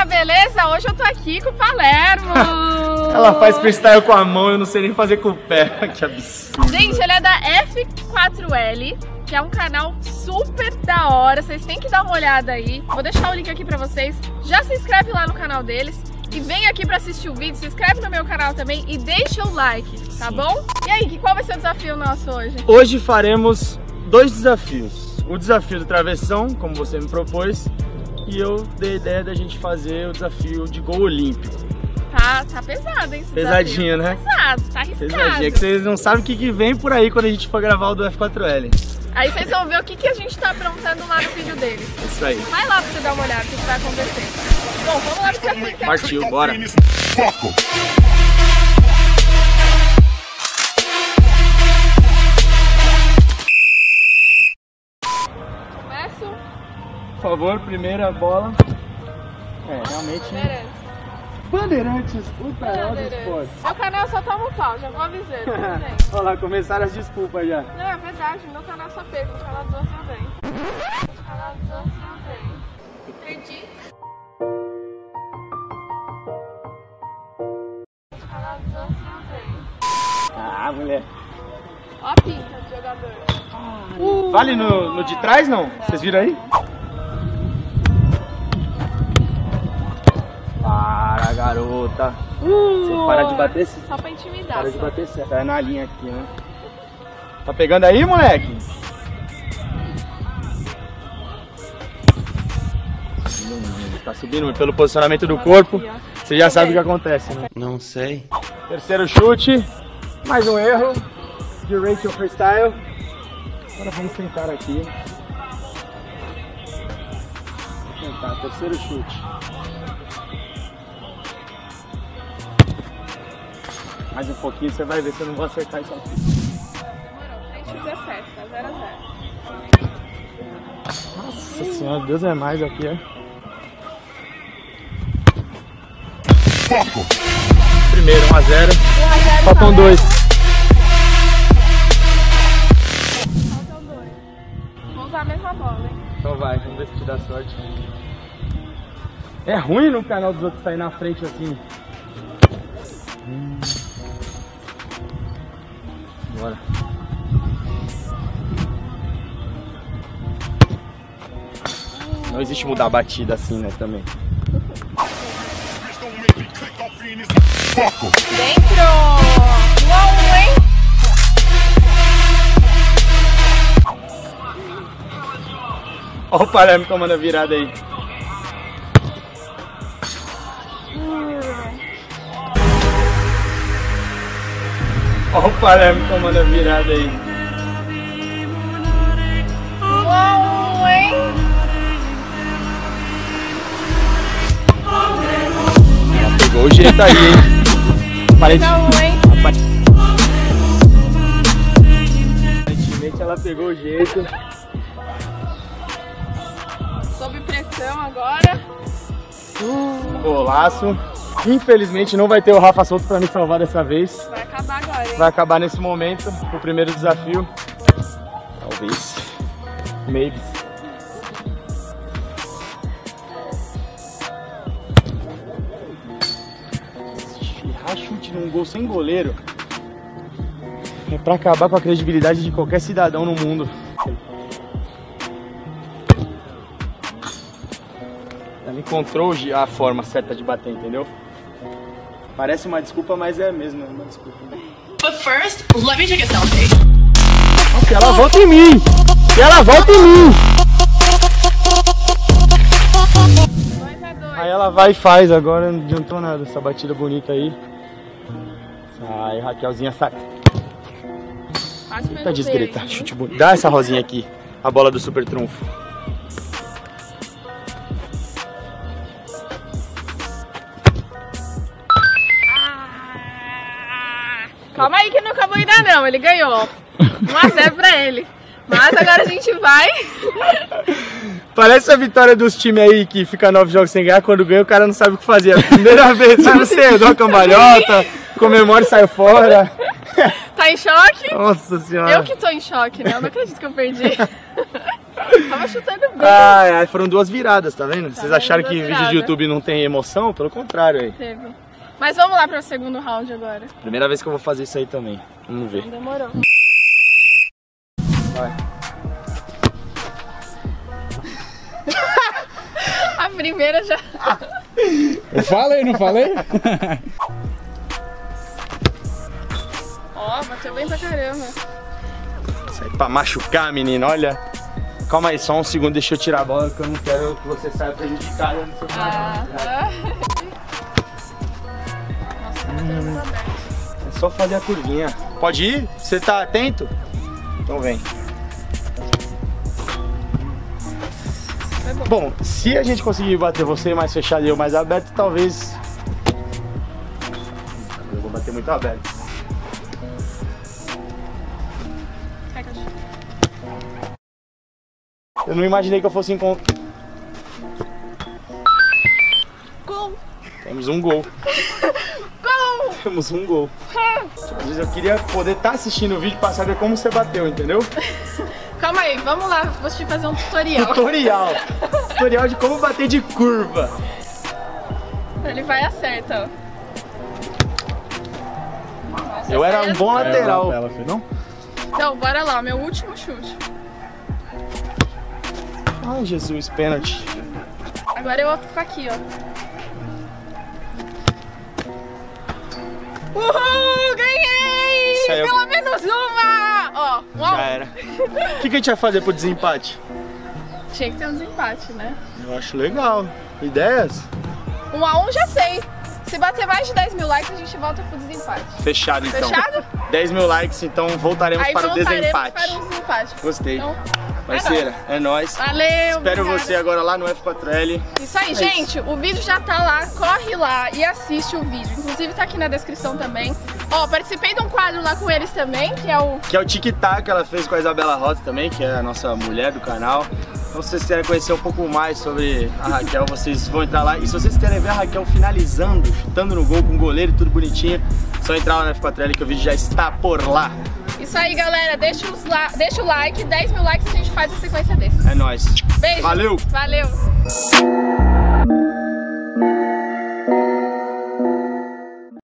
galera, beleza? Hoje eu tô aqui com o Palermo. Ela faz freestyle com a mão, eu não sei nem fazer com o pé. Que absurdo. Gente, ele é da F4L, que é um canal super da hora. Vocês têm que dar uma olhada aí. Vou deixar o link aqui pra vocês. Já se inscreve lá no canal deles. E vem aqui pra assistir o vídeo, se inscreve no meu canal também e deixa o like, tá Sim. bom? E aí, qual vai ser o desafio nosso hoje? Hoje faremos dois desafios. O desafio do travessão, como você me propôs, e eu dei a ideia da gente fazer o desafio de gol olímpico. Tá pesado, hein? Pesadinho, desafio. Né? Pesado, tá arriscado. Pesadinho, é que vocês não sabem o que vem por aí quando a gente for gravar o do F4L. Aí vocês vão ver o que a gente tá aprontando lá no vídeo deles. Isso aí. Vai lá pra você dar uma olhada o que vai acontecer. Bom, vamos lá pra você. Partiu, bora. Foco. Começo? Por favor, primeira bola. É, realmente... Bandeirantes, o canal do esporte. Meu canal só toma um pau, já vou avisar. Olha lá, começaram as desculpas já. Não, é verdade, meu canal só pega, o canal 12 eu venho. O canal 12 eu venho. Entendi. Ah, mulher. Ó a pinta de jogador. Vale no de trás, não? Vocês viram aí? Para, garota. Você para de bater certo. Só pra intimidar. Para de bater certo. É na linha aqui, né? Tá pegando aí, moleque? Tá subindo pelo posicionamento do corpo. Você já sabe o que acontece, né? Não sei. Terceiro chute. Mais um erro de Raquel Freestyle. Agora vamos tentar aqui. Vou tentar, terceiro chute. Mais um pouquinho, você vai ver se eu não vou acertar isso aqui. Demorou, 3 chutes tá 0 a 0. Nossa senhora, Deus é mais aqui, é. Foco! Primeiro, 1 a 0. Faltam 2. Então vai, vamos ver se te dá sorte. É ruim no canal dos outros sair na frente assim. Bora. Não existe mudar a batida assim, né, também. Foco! Dentro! Uau, hein? Olha o Palermo tomando a virada aí. Olha o Palermo tomando a virada aí. Uau, hein? Ela pegou o jeito aí, hein? Parece... Não, hein? Aparentemente ela pegou o jeito. Sob pressão agora. Golaço. Infelizmente não vai ter o Rafa Souto pra me salvar dessa vez. Vai acabar agora, hein? Vai acabar nesse momento, o primeiro desafio. Talvez. Maybe. Errar chute num gol sem goleiro é pra acabar com a credibilidade de qualquer cidadão no mundo. Encontrou a forma certa de bater, entendeu? Parece uma desculpa, mas é mesmo, é uma desculpa. But first, let me take a selfie. Que ela volta em mim! Que ela volta em mim! 2 a 2. Aí ela vai e faz, agora não adiantou nada essa batida bonita aí. Ai, Raquelzinha sai. Tá desgreta, chute bonito. Dá essa rosinha aqui, a bola do super trunfo. Calma aí que não acabou ainda não, ele ganhou. 1 a 0 pra ele. Mas agora a gente vai... Parece a vitória dos times aí que fica 9 jogos sem ganhar. Quando ganha o cara não sabe o que fazer. A primeira vez, sabe, você dá uma cambalhota, comemora e sai fora. Tá em choque? Nossa senhora. Eu que tô em choque, né? Eu não acredito que eu perdi. Tava chutando bem. Ah, foram duas viradas, tá vendo? Vocês acharam que vídeo de YouTube não tem emoção? Pelo contrário aí. Teve. Mas vamos lá para o segundo round agora. Primeira vez que eu vou fazer isso aí também. Vamos ver. Não demorou. Vai. A primeira já... Eu falei, não falei? Ó, bateu bem pra caramba. Isso aí pra machucar, menina, olha. Calma aí, só um segundo, deixa eu tirar a bola, que eu não quero que você saia prejudicada no seu canal. Nossa, é só fazer a curvinha. Pode ir? Você tá atento? Então vem. Bom, se a gente conseguir bater você mais fechado e eu mais aberto, talvez... Eu vou bater muito aberto. Eu não imaginei que eu fosse encontrar. Gol! Temos um gol. Gol! Temos um gol. Às vezes eu queria poder estar assistindo o vídeo pra saber como você bateu, entendeu? Calma aí, vamos lá, vou te fazer um tutorial. Tutorial! Tutorial de como bater de curva. Ele vai e acerta, ó. Nossa, eu era um bom lateral. Ela, não? Então, bora lá, meu último chute. Ai, Jesus, pênalti. Agora eu vou ficar aqui, ó. Uhul, ganhei! Pelo menos uma! Ó, já era. O que a gente vai fazer pro desempate? Tinha que ter um desempate, né? Eu acho legal. Ideias? 1 a 1 já sei. Se bater mais de 10 mil likes, a gente volta pro desempate. Fechado, então. Fechado? 10 mil likes, então voltaremos para o desempate. Gostei. Então, parceira, é nóis. Valeu! Espero você agora lá no F4L. Isso aí, gente. O vídeo já tá lá. Corre lá e assiste o vídeo. Inclusive tá aqui na descrição também. Ó, participei de um quadro lá com eles também, que é o... Que é o Tic-Tac, que ela fez com a Isabela Rosa também, que é a nossa mulher do canal. Então, se vocês querem conhecer um pouco mais sobre a Raquel, vocês vão entrar lá. E se vocês querem ver a Raquel finalizando, chutando no gol com o goleiro e tudo bonitinho, só entrar lá na F4L que o vídeo já está por lá. Isso aí, galera. Deixa o like. 10 mil likes a gente faz a sequência desse. É nóis. Beijo. Valeu. Valeu.